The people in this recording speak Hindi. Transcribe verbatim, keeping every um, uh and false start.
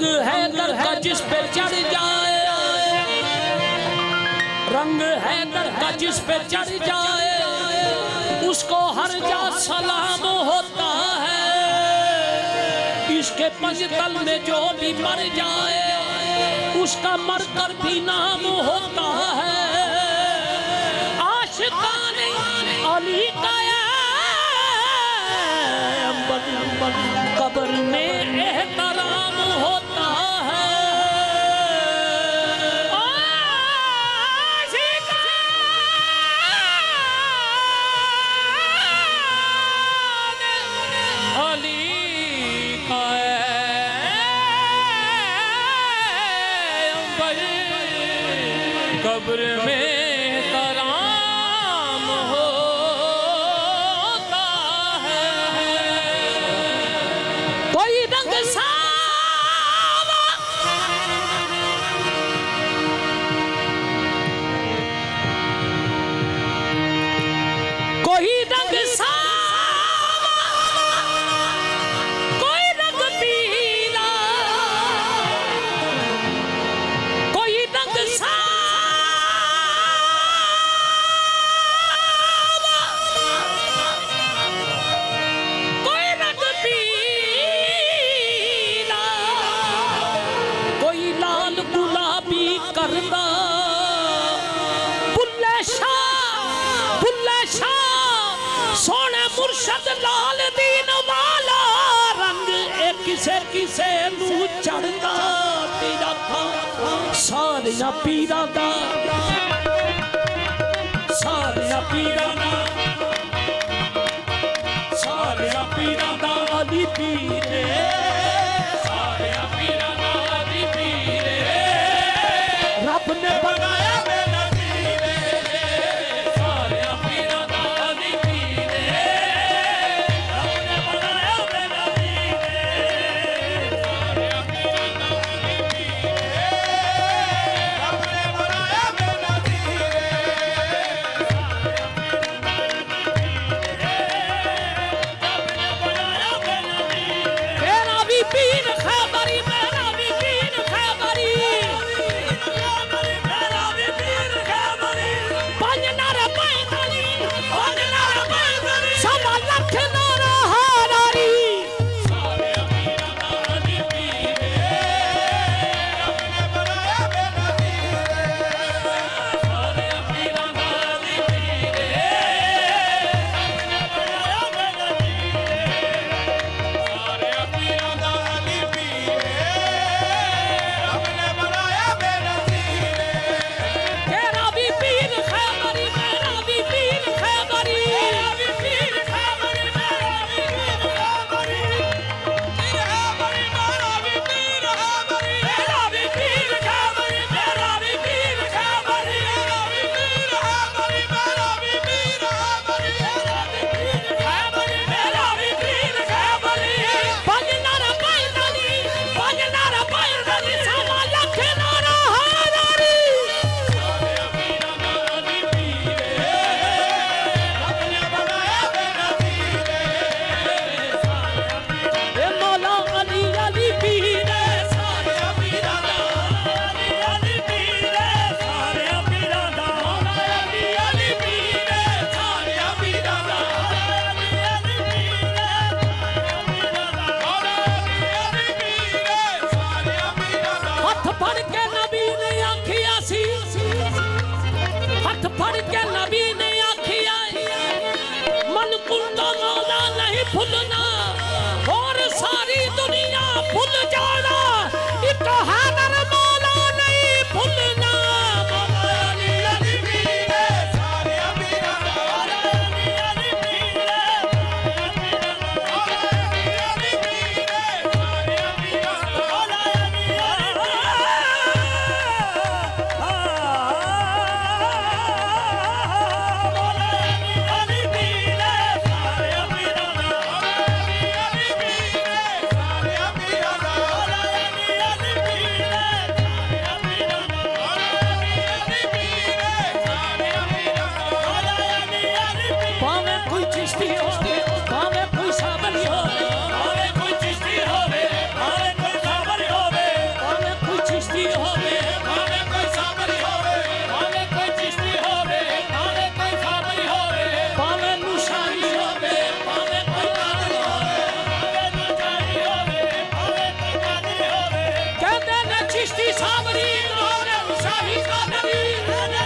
रंग है दर का जिस पे चढ़ जाए, रंग है दर का जिस पे चढ़ जाए, उसको हर जा सलाम होता है। इसके पंजतल में जो भी मर जाए, उसका मर कर भी नाम होता है। आशिकाने अली का अंबर अंबर कब्र में एहतराम होता है। आशिकाने अली का अंबर कब्र में किसे नूं चढ़दा तेरा था सारियां पीरां दा, सारियां पीरां दा, सारियां पीरां दा अली पीरे, सारियां पीरां दा अली पीरे, रब ने बनाया मेरा पीरे, सारियां पीरां दा अली पीरे, रब ने बनाया मेरा चिश्ती साबरी और उसाही का नबी।